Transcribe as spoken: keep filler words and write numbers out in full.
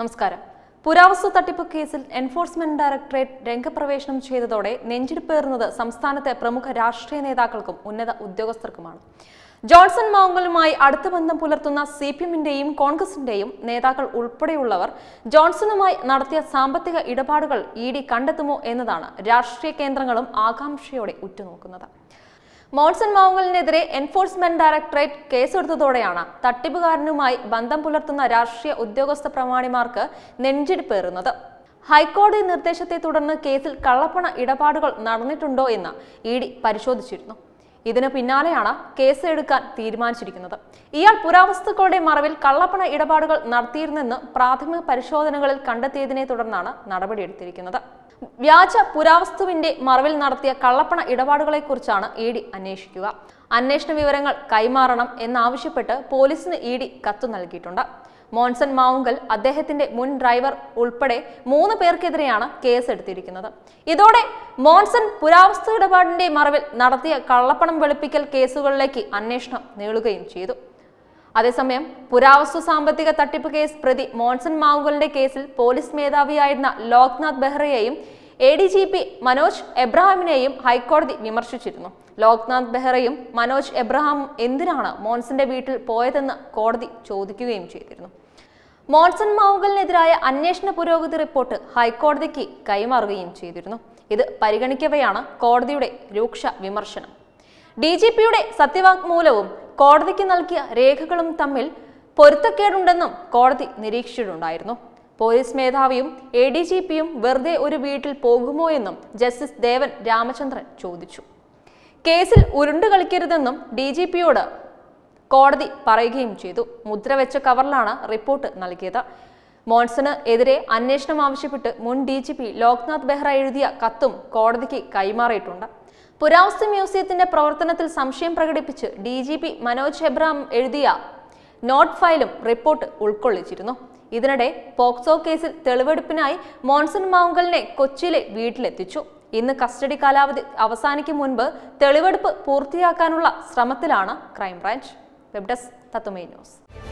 നമസ്കാരം. പുരാവസ്തു തട്ടിപ്പ് കേസിൽ എൻഫോഴ്സ്മെന്റ് ഡയറക്ടറേറ്റ് രംഗപ്രവേശനം ചെയ്തതോടെ നെഞ്ചിടിപ്പേറുന്നത് സംസ്ഥാനത്തെ പ്രമുഖ രാഷ്ട്രീയ നേതാക്കൾക്കും ഉന്നത ഉദ്യോഗസ്ഥർക്കുമാണ്. ജോൺസൺ മാവുങ്കലുമായി അടുത്ത ബന്ധം പുലർത്തുന്ന സി പി എമ്മിന്റെയും കോൺഗ്രസിന്റെയും നേതാക്കൾ ഉൾപ്പെടെയുള്ളവർ ജോൺസണുമായി നടത്തിയ സാമ്പത്തിക ഇടപാടുകൾ ഇ ഡി കണ്ടെത്തുമോ എന്നതാണ് രാഷ്ട്രീയ കേന്ദ്രങ്ങളും ആകാംക്ഷയോടെ ഉറ്റുനോക്കുന്നത്. മോൺസൺ മാവുങ്കലിനെതിരെ എൻഫോഴ്സ്മെന്റ് ഡയറക്ടറേറ്റ് കേസെടുത്തതോടെയാണ് തട്ടിപ്പുകാരനുമായി ബന്ധം പുലർത്തുന്ന രാഷ്ട്രീയ ഉദ്യോഗസ്ഥ പ്രമാണിമാർക്ക് നെഞ്ചിടിപ്പേറുന്നത്. ഹൈക്കോടതി നിർദ്ദേശത്തെ തുടർന്ന് കേസിൽ കള്ളപ്പണ ഇടപാടുകൾ നടന്നിട്ടുണ്ടോ എന്ന് ഇ ഡി പരിശോധിച്ചിരുന്നു. ഇതിനു പിന്നാലെയാണ് കേസ് എടുക്കാൻ തീരുമാനിച്ചിരിക്കുന്നത്. ഇയാൾ പുരാവസ്തുക്കളുടെ മറവിൽ കള്ളപ്പണ ഇടപാടുകൾ നടത്തിയിരുന്നെന്ന് പ്രാഥമിക പരിശോധനകളിൽ കണ്ടെത്തിയതിനെ തുടർന്നാണ് നടപടിയെടുത്തിരിക്കുന്നത്. വ്യാജ പുരാവസ്തുവിന്റെ മറവിൽ നടത്തിയ കള്ളപ്പണ ഇടപാടുകളെ കുറിച്ചാണ് ഇ ഡി അന്വേഷിക്കുക. അന്വേഷണ വിവരങ്ങൾ കൈമാറണം എന്നാവശ്യപ്പെട്ട് പോലീസിന് ഇ ഡി കത്ത് നൽകിയിട്ടുണ്ട്. മോൺസൺ മാവുങ്കൽ, അദ്ദേഹത്തിന്റെ മുൻ ഡ്രൈവർ ഉൾപ്പെടെ മൂന്ന് പേർക്കെതിരെയാണ് കേസെടുത്തിരിക്കുന്നത്. ഇതോടെ മോൺസൺ പുരാവസ്തു ഇടപാടിന്റെ മറവിൽ നടത്തിയ കള്ളപ്പണം വെളുപ്പിക്കൽ കേസുകളിലേക്ക് അന്വേഷണം നീളുകയും ചെയ്തു. അതേസമയം പുരാവസ്തു സാമ്പത്തിക തട്ടിപ്പ് കേസ് പ്രതി മോൺസൺ മാവുങ്കലിന്റെ കേസിൽ പോലീസ് മേധാവിയായിരുന്ന ലോക്നാഥ് ബെഹ്റയെയും A D G P Manoj എബ്രഹാമിനെയും ഹൈക്കോടതി വിമർശിച്ചിരുന്നു. ലോക്നാഥ് ബെഹ്റയും മനോജ് എബ്രഹാമും എന്തിനാണ് മോൺസന്റെ വീട്ടിൽ പോയതെന്ന് കോടതി ചോദിക്കുകയും ചെയ്തിരുന്നു. മോൺസൺ മാവുങ്കലിനെതിരായ അന്വേഷണ പുരോഗതി റിപ്പോർട്ട് ഹൈക്കോടതിക്ക് കൈമാറുകയും ചെയ്തിരുന്നു. ഇത് പരിഗണിക്കവെയാണ് കോടതിയുടെ രൂക്ഷ വിമർശനം. ഡി ജി പിയുടെ സത്യവാങ്മൂലവും കോടതിക്ക് നൽകിയ രേഖകളും തമ്മിൽ പൊരുത്തക്കേടുണ്ടെന്നും കോടതി നിരീക്ഷിച്ചിട്ടുണ്ടായിരുന്നു. പോലീസ് മേധാവിയും എ ഡി ജി പിയും വെറുതെ ഒരു വീട്ടിൽ പോകുമോ എന്നും ജസ്റ്റിസ് ദേവൻ രാമചന്ദ്രൻ ചോദിച്ചു. കേസിൽ ഉരുണ്ടു കളിക്കരുതെന്നും ഡി ജി പിയോട് കോടതി പറയുകയും ചെയ്തു. മുദ്രവെച്ച കവറിലാണ് റിപ്പോർട്ട് നൽകിയത്. മോൺസന് എതിരെ അന്വേഷണം ആവശ്യപ്പെട്ട് മുൻ D G P Loknath Behera എഴുതിയ കത്തും കോടതിക്ക് കൈമാറിയിട്ടുണ്ട്. പുരാവസ്തു മ്യൂസിയത്തിന്റെ പ്രവർത്തനത്തിൽ സംശയം പ്രകടിപ്പിച്ച് D G P Manoj Abraham എഴുതിയ നോട്ട് ഫയലും റിപ്പോർട്ട് ഉൾക്കൊള്ളിച്ചിരുന്നു. ഇതിനിടെ പോക്സോ കേസിൽ തെളിവെടുപ്പിനായി മോൺസൺ മാവുങ്കലിനെ കൊച്ചിയിലെ വീട്ടിലെത്തിച്ചു. ഇന്ന് കസ്റ്റഡി കാലാവധി അവസാനിക്കും മുൻപ് തെളിവെടുപ്പ് പൂർത്തിയാക്കാനുള്ള ശ്രമത്തിലാണ് ക്രൈംബ്രാഞ്ച്. വെബ് ഡെസ്ക് തത്തുമൈ ന്യൂസ്.